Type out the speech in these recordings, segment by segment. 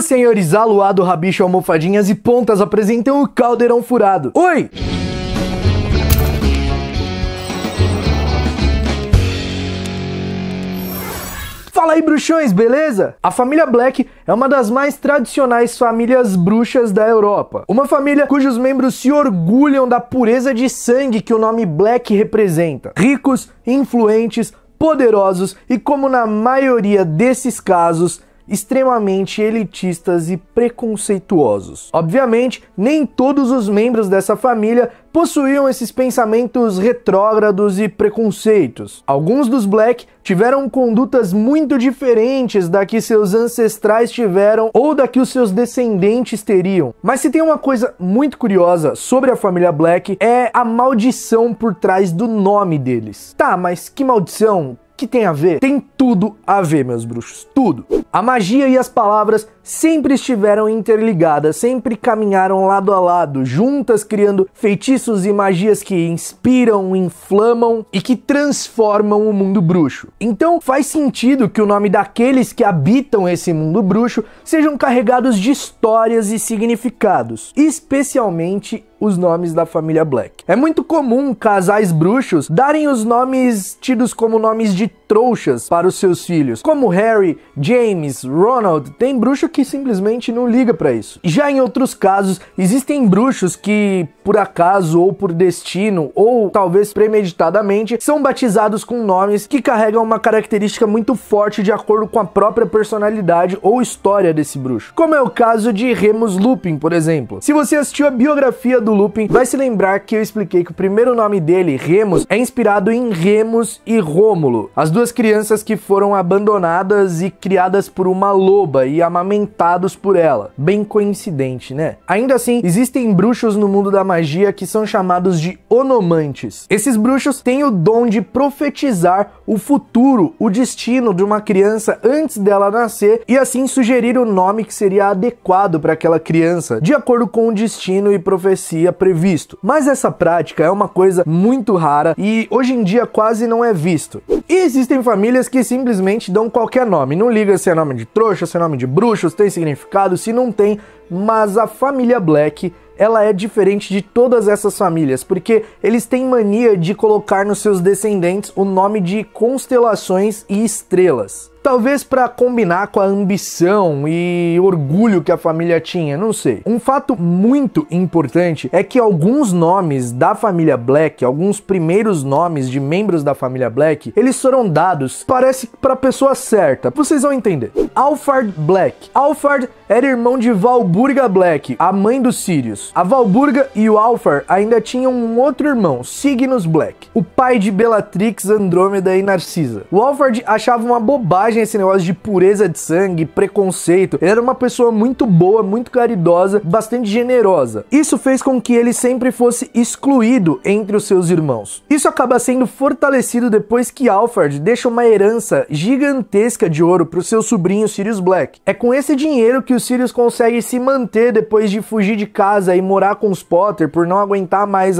Os senhores Aluado, Rabicho, Almofadinhas e Pontas apresentam o Caldeirão Furado. Oi! Fala aí, bruxões, beleza? A família Black é uma das mais tradicionais famílias bruxas da Europa. Uma família cujos membros se orgulham da pureza de sangue que o nome Black representa. Ricos, influentes, poderosos e, como na maioria desses casos, extremamente elitistas e preconceituosos. Obviamente, nem todos os membros dessa família possuíam esses pensamentos retrógrados e preconceitos. Alguns dos Black tiveram condutas muito diferentes da que seus ancestrais tiveram ou da que os seus descendentes teriam. Mas se tem uma coisa muito curiosa sobre a família Black, é a maldição por trás do nome deles. Tá, mas que maldição? Que tem a ver? Tem tudo a ver, meus bruxos, tudo. A magia e as palavras sempre estiveram interligadas, sempre caminharam lado a lado, juntas criando feitiços e magias que inspiram, inflamam e que transformam o mundo bruxo. Então faz sentido que o nome daqueles que habitam esse mundo bruxo sejam carregados de histórias e significados, especialmente os nomes da família Black. É muito comum casais bruxos darem os nomes tidos como nomes de trouxas para os seus filhos, como Harry, James, Ronald. Tem bruxo que simplesmente não liga para isso. Já em outros casos, existem bruxos que, por acaso ou por destino, ou talvez premeditadamente, são batizados com nomes que carregam uma característica muito forte de acordo com a própria personalidade ou história desse bruxo, como é o caso de Remus Lupin, por exemplo. Se você assistiu a biografia do Lupin, vai se lembrar que eu expliquei que o primeiro nome dele, Remus, é inspirado em Remus e Rômulo, as duas crianças que foram abandonadas e criadas por uma loba e amamentados por ela. Bem coincidente, né? Ainda assim, existem bruxos no mundo da magia que são chamados de onomantes. Esses bruxos têm o dom de profetizar o futuro, o destino de uma criança antes dela nascer e assim sugerir o nome que seria adequado para aquela criança, de acordo com o destino e profecia previsto. Mas essa prática é uma coisa muito rara e hoje em dia quase não é visto. E existem famílias que simplesmente dão qualquer nome, não liga se é nome de trouxa, se é nome de bruxo, se tem significado, se não tem, mas a família Black, ela é diferente de todas essas famílias, porque eles têm mania de colocar nos seus descendentes o nome de constelações e estrelas. Talvez para combinar com a ambição e orgulho que a família tinha, não sei. Um fato muito importante é que alguns nomes da família Black, alguns primeiros nomes de membros da família Black, eles foram dados, parece, para a pessoa certa. Vocês vão entender. Alphard Black. Alphard era irmão de Valburga Black, a mãe do Sirius. A Valburga e o Alphard ainda tinham um outro irmão, Cygnus Black, o pai de Bellatrix, Andrômeda e Narcisa. O Alphard achava uma bobagem esse negócio de pureza de sangue, preconceito. Ele era uma pessoa muito boa, muito caridosa, bastante generosa. Isso fez com que ele sempre fosse excluído entre os seus irmãos. Isso acaba sendo fortalecido depois que Alphard deixa uma herança gigantesca de ouro para o seu sobrinho Sirius Black. É com esse dinheiro que o Sirius consegue se manter depois de fugir de casa e morar com os Potter por não aguentar mais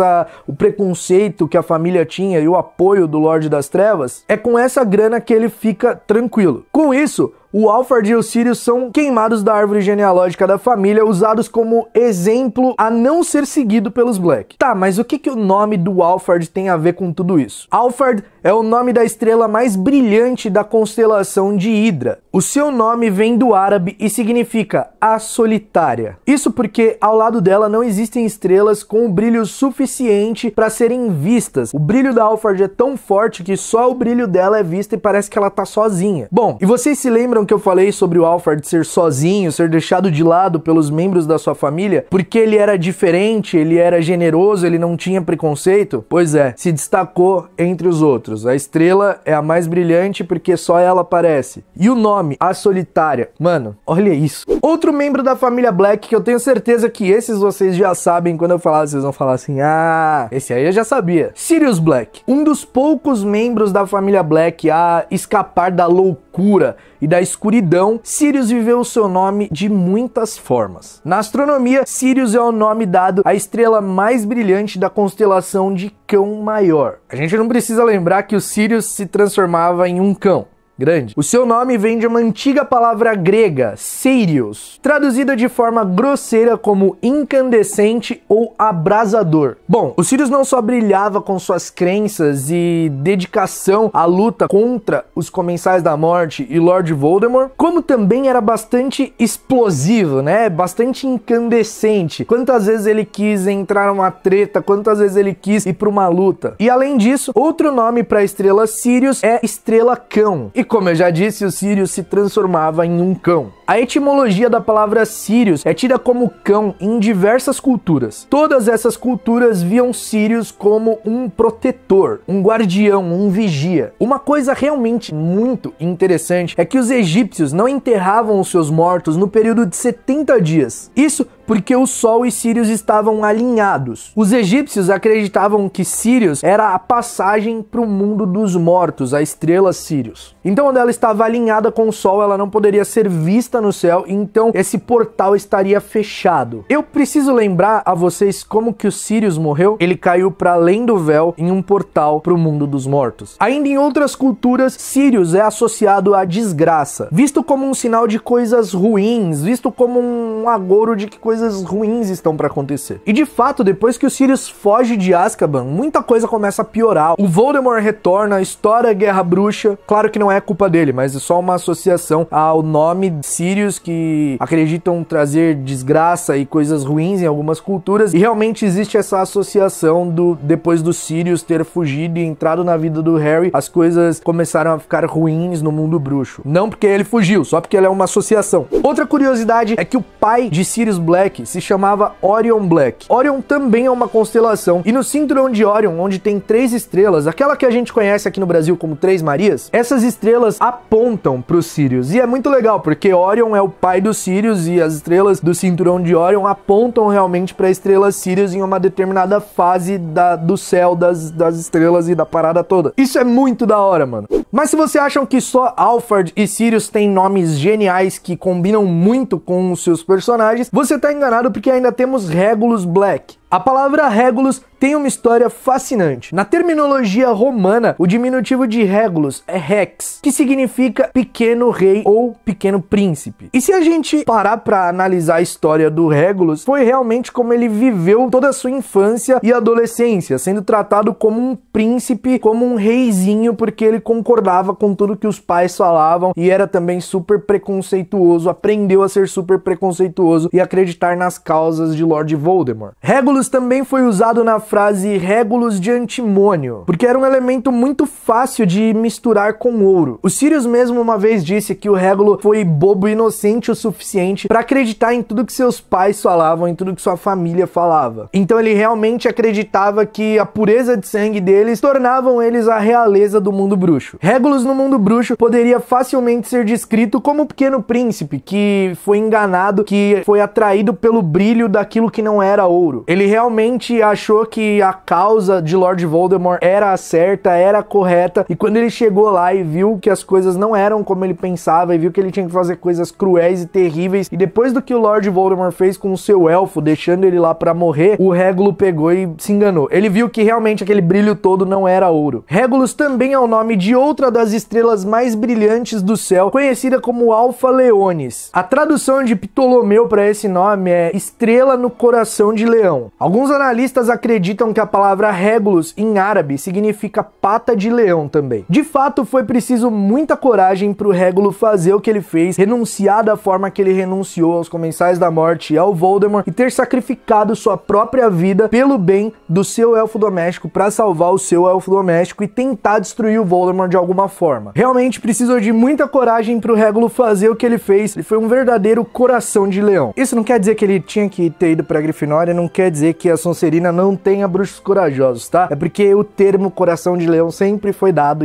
o preconceito que a família tinha e o apoio do Lorde das Trevas. É com essa grana que ele fica tranquilo. Com isso, o Alphard e o Sirius são queimados da árvore genealógica da família, usados como exemplo a não ser seguido pelos Black. Tá, mas o que o nome do Alphard tem a ver com tudo isso? Alphard é o nome da estrela mais brilhante da constelação de Hydra. O seu nome vem do árabe e significa a solitária. Isso porque ao lado dela não existem estrelas com o brilho suficiente para serem vistas. O brilho da Alphard é tão forte que só o brilho dela é visto e parece que ela tá sozinha. Bom, e vocês se lembram que eu falei sobre o Alphard ser sozinho, ser deixado de lado pelos membros da sua família, porque ele era diferente, ele era generoso, ele não tinha preconceito? Pois é, se destacou entre os outros. A estrela é a mais brilhante porque só ela aparece. E o nome, a solitária. Mano, olha isso. Outro membro da família Black que eu tenho certeza que esses vocês já sabem, quando eu falar, vocês vão falar assim, ah, esse aí eu já sabia. Sirius Black, um dos poucos membros da família Black a escapar da loucura e da escuridão. Sirius viveu o seu nome de muitas formas. Na astronomia, Sirius é o nome dado à estrela mais brilhante da constelação de Cão Maior. A gente não precisa lembrar que o Sirius se transformava em um cão. grande. O seu nome vem de uma antiga palavra grega, Sirius, traduzida de forma grosseira como incandescente ou abrasador. Bom, o Sirius não só brilhava com suas crenças e dedicação à luta contra os Comensais da Morte e Lord Voldemort, como também era bastante explosivo, né? Bastante incandescente. Quantas vezes ele quis entrar numa treta, quantas vezes ele quis ir para uma luta. E além disso, outro nome para a estrela Sirius é estrela cão. E como eu já disse, o Sirius se transformava em um cão. A etimologia da palavra Sirius é tida como cão em diversas culturas. Todas essas culturas viam Sirius como um protetor, um guardião, um vigia. Uma coisa realmente muito interessante é que os egípcios não enterravam os seus mortos no período de 70 dias. Isso porque o Sol e Sirius estavam alinhados. Os egípcios acreditavam que Sirius era a passagem para o mundo dos mortos, a estrela Sirius. Então, quando ela estava alinhada com o Sol, ela não poderia ser vista no céu, então esse portal estaria fechado. Eu preciso lembrar a vocês como que o Sirius morreu. Ele caiu para além do véu em um portal para o mundo dos mortos. Ainda em outras culturas, Sirius é associado à desgraça, visto como um sinal de coisas ruins, visto como um agouro de que coisas ruins estão para acontecer. E de fato, depois que o Sirius foge de Azkaban, muita coisa começa a piorar. O Voldemort retorna, estoura a Guerra Bruxa. Claro que não é culpa dele, mas é só uma associação ao nome Sirius, que acreditam trazer desgraça e coisas ruins em algumas culturas. E realmente existe essa associação do depois do Sirius ter fugido e entrado na vida do Harry, as coisas começaram a ficar ruins no mundo bruxo. Não porque ele fugiu, só porque ele é uma associação. Outra curiosidade é que o pai de Sirius Black se chamava Orion Black. Orion também é uma constelação, e no Cinturão de Orion, onde tem 3 estrelas, aquela que a gente conhece aqui no Brasil como Três Marias, essas estrelas apontam para o Sirius, e é muito legal, porque Orion é o pai do Sirius, e as estrelas do Cinturão de Orion apontam realmente para a estrela Sirius em uma determinada fase do céu, das estrelas e da parada toda. Isso é muito da hora, mano. Mas se vocês acham que só Alphard e Sirius têm nomes geniais que combinam muito com os seus personagens, você tá enganado, porque ainda temos Regulus Black. A palavra Regulus tem uma história fascinante. Na terminologia romana, o diminutivo de Regulus é Rex, que significa pequeno rei ou pequeno príncipe. E se a gente parar para analisar a história do Regulus, foi realmente como ele viveu toda a sua infância e adolescência, sendo tratado como um príncipe, como um reizinho, porque ele concordava com tudo que os pais falavam e era também super preconceituoso, aprendeu a ser super preconceituoso e acreditar nas causas de Lord Voldemort. Regulus também foi usado na frase Regulus de antimônio, porque era um elemento muito fácil de misturar com ouro. O Sirius mesmo uma vez disse que o Regulus foi bobo e inocente o suficiente para acreditar em tudo que seus pais falavam, em tudo que sua família falava. Então ele realmente acreditava que a pureza de sangue deles tornavam eles a realeza do mundo bruxo. Regulus no mundo bruxo poderia facilmente ser descrito como o pequeno príncipe que foi enganado, que foi atraído pelo brilho daquilo que não era ouro. Ele realmente achou que a causa de Lord Voldemort era a certa, era a correta, e quando ele chegou lá e viu que as coisas não eram como ele pensava, e viu que ele tinha que fazer coisas cruéis e terríveis, e depois do que o Lord Voldemort fez com o seu elfo, deixando ele lá pra morrer, o Regulus pegou e se enganou. Ele viu que realmente aquele brilho todo não era ouro. Regulus também é o nome de outra das estrelas mais brilhantes do céu, conhecida como Alfa Leonis. A tradução de Ptolomeu para esse nome é estrela no coração de leão. Alguns analistas acreditam que a palavra Regulus, em árabe, significa pata de leão também. De fato, foi preciso muita coragem para o Regulus fazer o que ele fez, renunciar da forma que ele renunciou aos Comensais da Morte e ao Voldemort, e ter sacrificado sua própria vida pelo bem do seu elfo doméstico, para salvar o seu elfo doméstico e tentar destruir o Voldemort de alguma forma. Realmente precisou de muita coragem para o Regulus fazer o que ele fez. Ele foi um verdadeiro coração de leão. Isso não quer dizer que ele tinha que ter ido para a Grifinória, não quer dizer que a Sonserina não tenha bruxos corajosos, tá? É porque o termo coração de leão sempre foi dado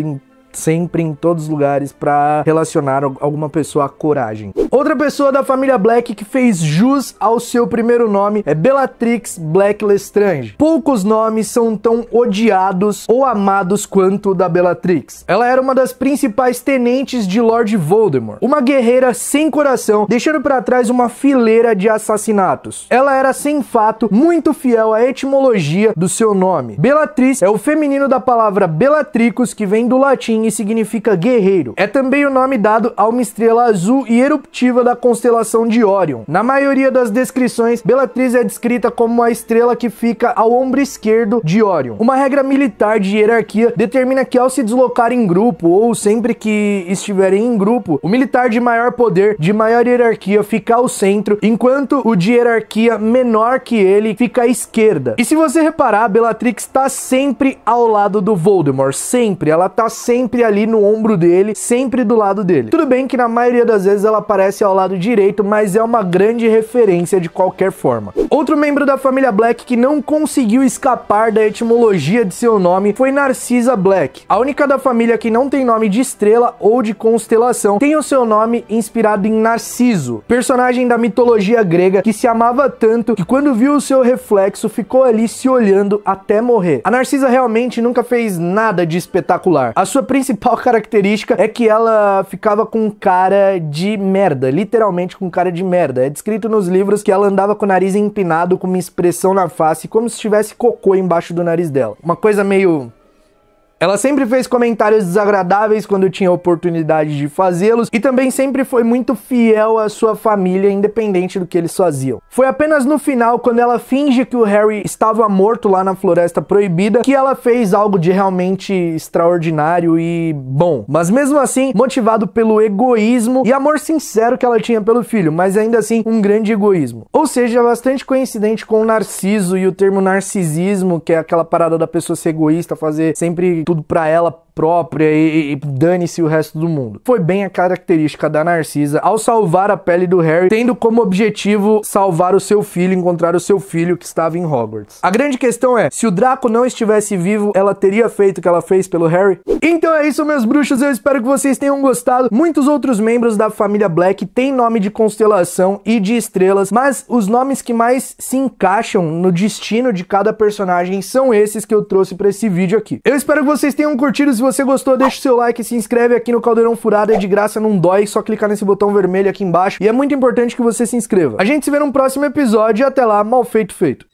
sempre em todos os lugares para relacionar alguma pessoa à coragem. Outra pessoa da família Black que fez jus ao seu primeiro nome é Bellatrix Black Lestrange. Poucos nomes são tão odiados ou amados quanto o da Bellatrix. Ela era uma das principais tenentes de Lord Voldemort, uma guerreira sem coração, deixando para trás uma fileira de assassinatos. Ela era, sem fato, muito fiel à etimologia do seu nome. Bellatrix é o feminino da palavra Bellatricus, que vem do latim latim e significa guerreiro. É também o nome dado a uma estrela azul e eruptiva da constelação de Orion. Na maioria das descrições, Bellatrix é descrita como a estrela que fica ao ombro esquerdo de Orion. Uma regra militar de hierarquia determina que ao se deslocar em grupo, ou sempre que estiverem em grupo, o militar de maior poder, de maior hierarquia, fica ao centro, enquanto o de hierarquia menor que ele fica à esquerda. E se você reparar, Bellatrix está sempre ao lado do Voldemort, sempre. Ela tá sempre ali no ombro dele, sempre do lado dele. Tudo bem que na maioria das vezes ela aparece ao lado direito, mas é uma grande referência de qualquer forma. Outro membro da família Black que não conseguiu escapar da etimologia de seu nome foi Narcisa Black, a única da família que não tem nome de estrela ou de constelação, tem o seu nome inspirado em Narciso, personagem da mitologia grega que se amava tanto que quando viu o seu reflexo ficou ali se olhando até morrer. A Narcisa realmente nunca fez nada de espetacular. A sua principal característica é que ela ficava com cara de merda, literalmente com cara de merda. É descrito nos livros que ela andava com o nariz empinado, com uma expressão na face, como se tivesse cocô embaixo do nariz dela. Uma coisa meio... Ela sempre fez comentários desagradáveis quando tinha oportunidade de fazê-los e também sempre foi muito fiel à sua família, independente do que eles faziam. Foi apenas no final, quando ela finge que o Harry estava morto lá na Floresta Proibida, que ela fez algo de realmente extraordinário e bom. Mas mesmo assim, motivado pelo egoísmo e amor sincero que ela tinha pelo filho, mas ainda assim um grande egoísmo. Ou seja, bastante coincidente com o Narciso e o termo narcisismo, que é aquela parada da pessoa ser egoísta, fazer sempre tudo pra ela própria e dane-se o resto do mundo. Foi bem a característica da Narcisa ao salvar a pele do Harry, tendo como objetivo salvar o seu filho, encontrar o seu filho que estava em Hogwarts. A grande questão é, se o Draco não estivesse vivo, ela teria feito o que ela fez pelo Harry? Então é isso, meus bruxos, eu espero que vocês tenham gostado. Muitos outros membros da família Black têm nome de constelação e de estrelas, mas os nomes que mais se encaixam no destino de cada personagem são esses que eu trouxe pra esse vídeo aqui. Eu espero que vocês tenham curtido. Se você gostou, deixa o seu like, se inscreve aqui no Caldeirão Furado, é de graça, não dói, só clicar nesse botão vermelho aqui embaixo e é muito importante que você se inscreva. A gente se vê num próximo episódio e até lá, Malfeito Feito.